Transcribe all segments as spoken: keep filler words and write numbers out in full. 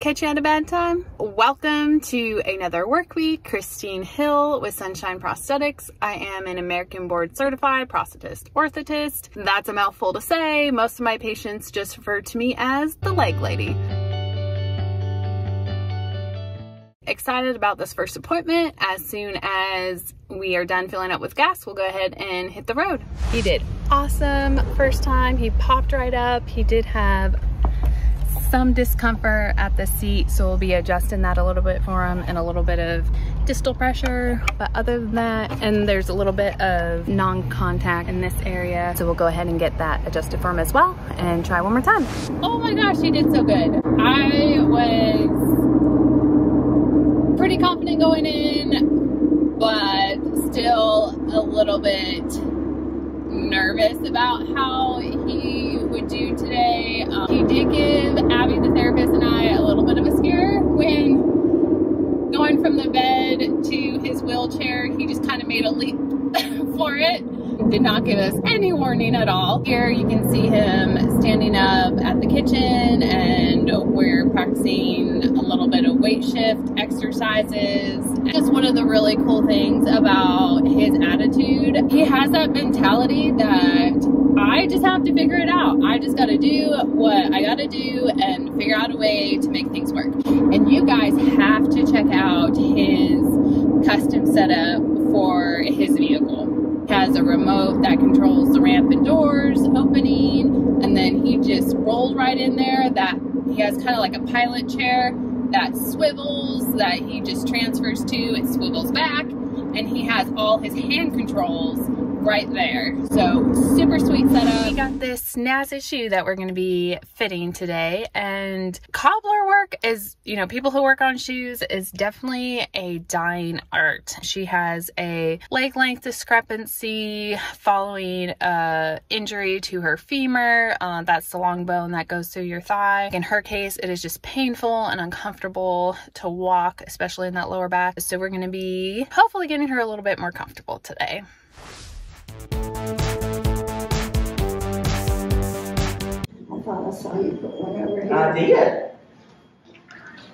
Catch you at a bad time. Welcome to another work week. Christine Hill with Sunshine Prosthetics. I am an American board certified prosthetist, orthotist. That's a mouthful to say. Most of my patients just refer to me as the Leg Lady. Excited about this first appointment. As soon as we are done filling up with gas, we'll go ahead and hit the road. He did awesome first time. He popped right up. He did have some discomfort at the seat, so we'll be adjusting that a little bit for him and a little bit of distal pressure, but other than that, and there's a little bit of non-contact in this area, so we'll go ahead and get that adjusted for him as well and try one more time. Oh my gosh, he did so good. I was pretty confident going in, but still a little bit nervous about how he would do today. Um, he did give Abby, the therapist, and I a little bit of a scare when going from the bed to his wheelchair. He just kind of made a leap for it. Did not give us any warning at all. Here you can see him standing up at the kitchen, and we're practicing a little bit of weight shift exercises. Just one of the really cool things about his attitude, he has that mentality that I just have to figure it out. I just gotta do what I gotta do and figure out a way to make things work. And you guys have to check out his custom setup for his vehicle. Has a remote that controls the ramp and doors opening, and then he just rolled right in there. That he has kind of like a pilot chair that swivels, that he just transfers to, it swivels back, and he has all his hand controls right there. So super sweet setup. We got this snazzy shoe that we're going to be fitting today, and cobbler work is, you know, people who work on shoes is definitely a dying art. She has a leg length discrepancy following a injury to her femur. Uh, that's the long bone that goes through your thigh. In her case, it is just painful and uncomfortable to walk, especially in that lower back. So we're going to be hopefully getting her a little bit more comfortable today. I saw you put one over here. I did.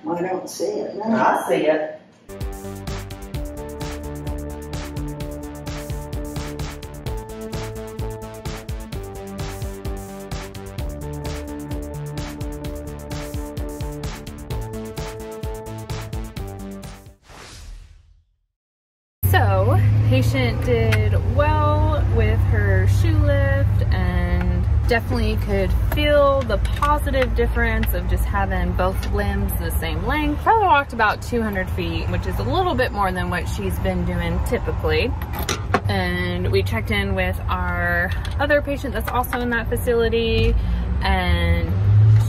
I don't see it now. I see it. So, patient did well with her shoe lift, and definitely could feel the positive difference of just having both limbs the same length. Probably walked about two hundred feet, which is a little bit more than what she's been doing typically. And we checked in with our other patient that's also in that facility, and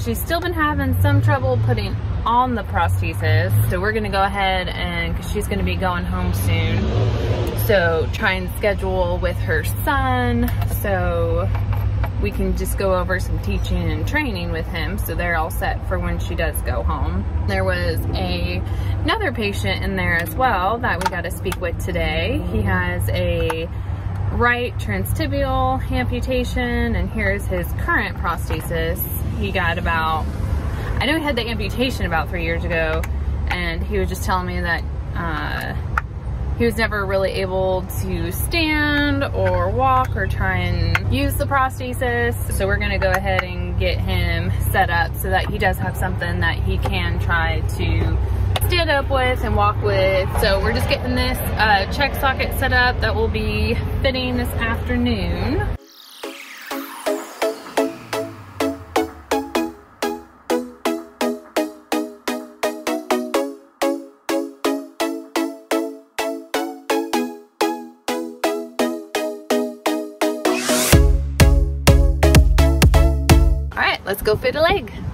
she's still been having some trouble putting on the prosthesis. So we're gonna go ahead and, cause she's gonna be going home soon. So try and schedule with her son. So we can just go over some teaching and training with him, so they're all set for when she does go home. There was a, another patient in there as well that we got to speak with today. He has a right transtibial amputation, and here's his current prosthesis. He got about, I know he had the amputation about three years ago, and he was just telling me that uh, he was never really able to stand or walk or try and use the prosthesis. So we're gonna go ahead and get him set up so that he does have something that he can try to stand up with and walk with. So we're just getting this uh, check socket set up that will be fitting this afternoon. Let's go fit a leg.